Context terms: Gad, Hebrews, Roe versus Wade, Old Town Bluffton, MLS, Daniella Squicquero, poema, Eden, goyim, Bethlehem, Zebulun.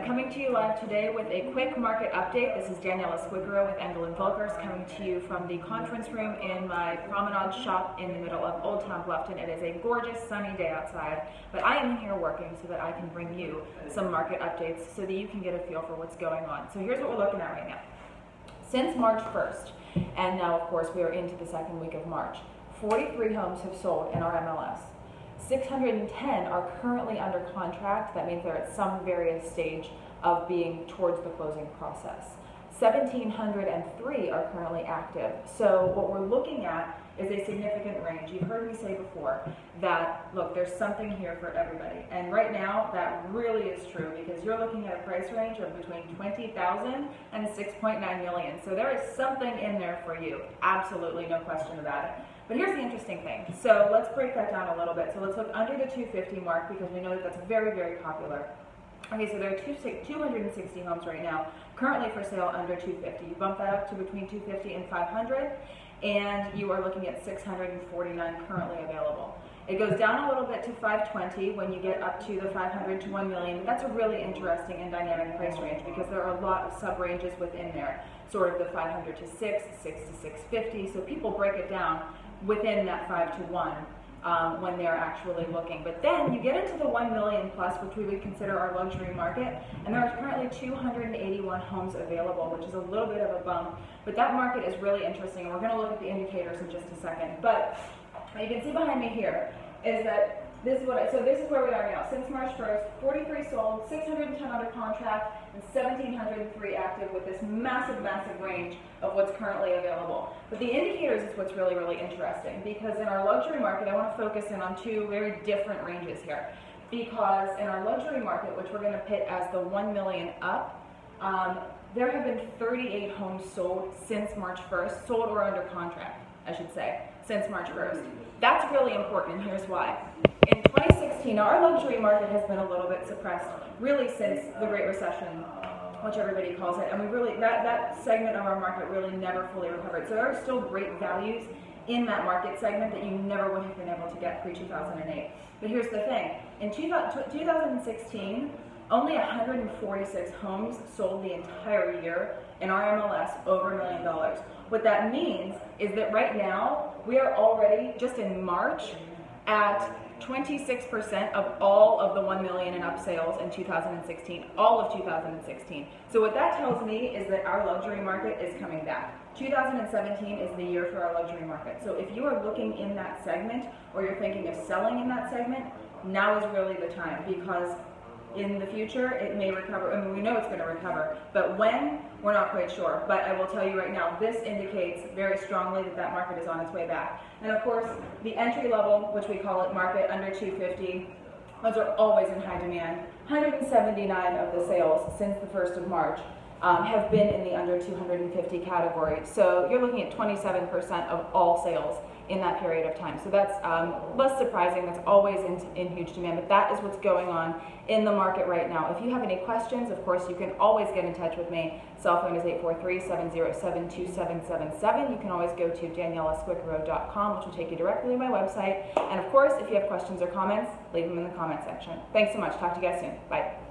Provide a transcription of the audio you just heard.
I'm coming to you live today with a quick market update. This is Daniella Squicquero with Engel & Folkers coming to you from the conference room in my promenade shop in the middle of Old Town Bluffton. It is a gorgeous sunny day outside, but I am here working so that I can bring you some market updates so that you can get a feel for what's going on. So here's what we're looking at right now. Since March 1st, and now of course we are into the second week of March, 43 homes have sold in our MLS. 610 are currently under contract. That means they're at some various stage of being towards the closing process. 1,703 are currently active. So what we're looking at is a significant range. You've heard me say before that, look, there's something here for everybody. And right now, that really is true because you're looking at a price range of between $20,000 and $6.9 million. So there is something in there for you. Absolutely, no question about it. But here's the interesting thing. So let's break that down a little bit. So let's look under the 250 mark because we know that that's very, very popular. Okay, so there are 260 homes right now currently for sale under 250. You bump that up to between 250 and 500, and you are looking at 649 currently available. It goes down a little bit to 520 when you get up to the 500 to 1 million. But that's a really interesting and dynamic price range because there are a lot of sub-ranges within there, sort of the 500 to 6, 6 to 650. So people break it down within that 5 to 1. When they're actually looking. But then you get into the 1 million plus, which we would consider our luxury market, and there are currently 281 homes available, which is a little bit of a bump, but that market is really interesting, and we're going to look at the indicators in just a second. But you can see behind me here is that this is where we are now. Since March 1st, 43 sold, 610 under contract, and 1,703 active with this massive, massive range of what's currently available. But the indicators is what's really, really interesting because in our luxury market, I want to focus in on two very different ranges here. Because in our luxury market, which we're going to pit as the 1 million up, there have been 38 homes sold since March 1st, sold or under contract, I should say, since March 1st. That's really important, and here's why. In 2016, our luxury market has been a little bit suppressed, really since the Great Recession, which everybody calls it, and we really that segment of our market really never fully recovered. So there are still great values in that market segment that you never would have been able to get pre-2008. But here's the thing, in 2016, only 146 homes sold the entire year in our MLS over $1 million. What that means is that right now, we are already, just in March, at 26% of all of the 1 million and up sales in 2016, all of 2016. So what that tells me is that our luxury market is coming back. 2017 is the year for our luxury market. So if you are looking in that segment or you're thinking of selling in that segment, now is really the time because in the future, it may recover. I mean, we know it's going to recover, but when, we're not quite sure. But I will tell you right now, this indicates very strongly that that market is on its way back. And of course, the entry level, which we call it market under 250, those are always in high demand. 179 of the sales since the 1st of March have been in the under 250 category. So you're looking at 27% of all sales in that period of time. So that's less surprising. That's always in huge demand, but that is what's going on in the market right now. If you have any questions, of course, you can always get in touch with me. Cell phone is 843-707-2777. You can always go to daniellasquicquero.com, which will take you directly to my website. And of course, if you have questions or comments, leave them in the comment section. Thanks so much. Talk to you guys soon. Bye.